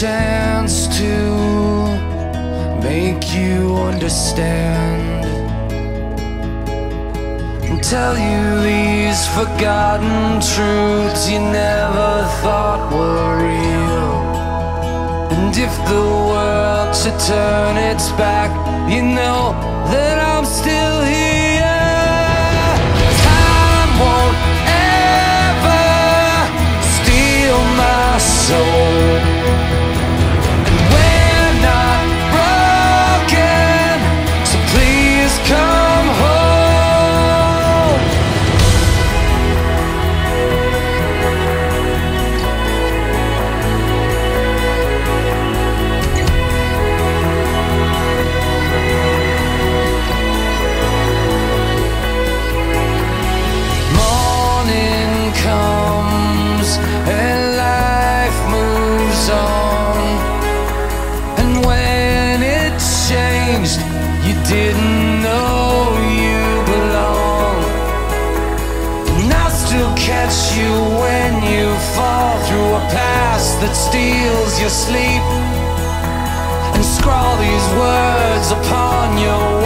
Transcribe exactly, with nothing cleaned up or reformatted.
chance to make you understand and tell you these forgotten truths you never thought were real. And if the world should turn its back, you know that I'm still here. Time won't ever steal my soul. Didn't know you belong, and I'll still catch you when you fall through a past that steals your sleep, and scrawl these words upon your